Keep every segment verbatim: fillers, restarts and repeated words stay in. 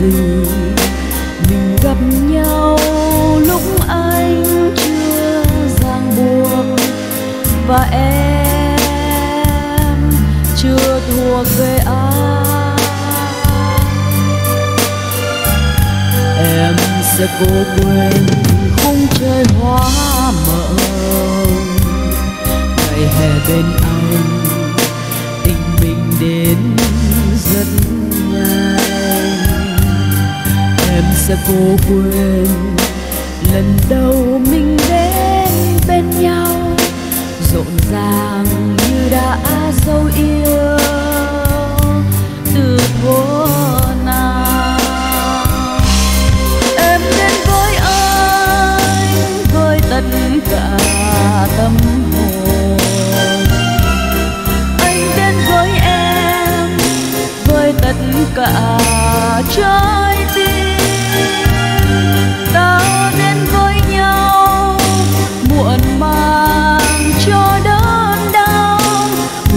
rừng mình gặp nhau lúc anh chưa ràng buộc và em chưa thuộc về anh. Em sẽ cố quên khung trời hoa mộng ngày hè bên anh, tình mình đến rất nhanh. Em sẽ cố quên lần đầu mình đến bên nhau rộn ràng như đã dấu yêu từ phố nào. Em đến với anh với tất cả tâm hồn, anh đến với em với tất cả trái tim. Ta đến với nhau muộn màng cho đớn đau,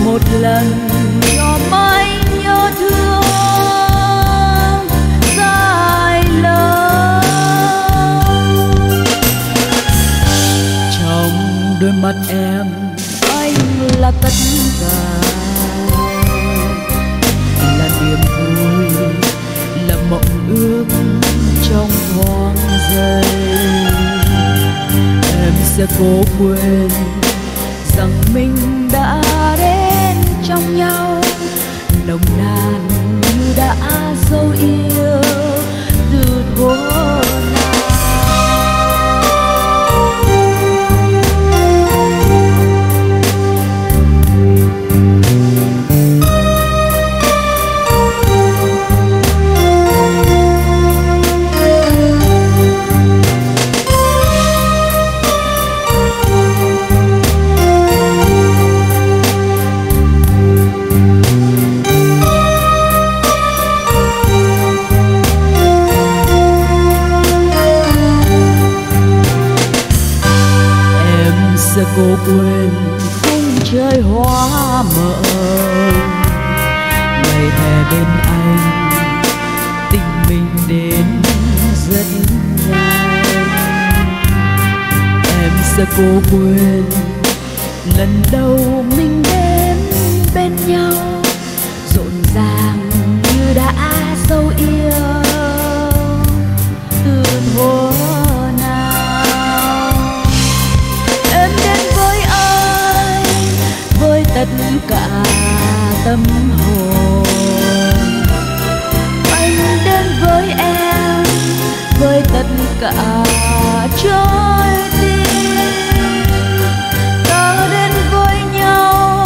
một lần cho mãi nhớ thương dài lâu. Trong đôi mắt em anh là tất cả, là niềm vui, là mộng ước trong thoáng giây. Em sẽ cố quên rằng mình đã đến trong nhau nồng nàn như đã dấu yêu từ thuở. Cố quên khung trời hoa mộng ngày hè bên anh, tình mình đến rất nhanh. Em sẽ cố quên lần đầu mình đến bên nhau rộn ràng như đã dấu yêu từ thuở nào. Em đến với anh với tất cả tâm hồn, anh đến với em với tất cả trái tim. Ta đến với nhau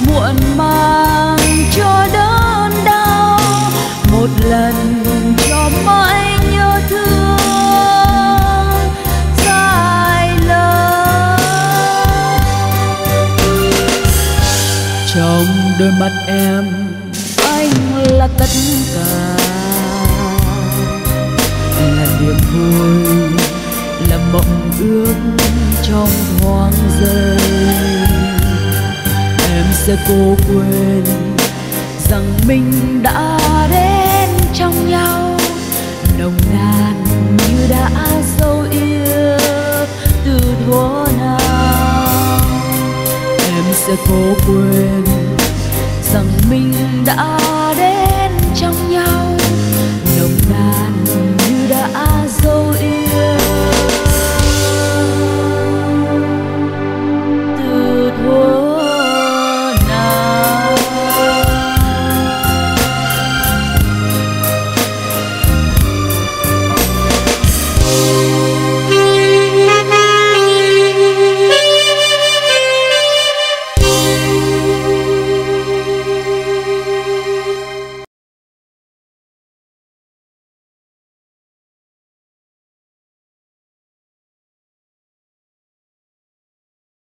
muộn màng cho đớn đau, một lần cho mãi nhớ thương dài lâu. Trong đôi mắt em anh là tất cả, là niềm vui, là mộng ước trong thoáng giây. Em sẽ cố quên rằng mình đã đến trong nhau nồng nàn như đã dấu yêu từ thuở nào. Em sẽ cố quên rằng mình đã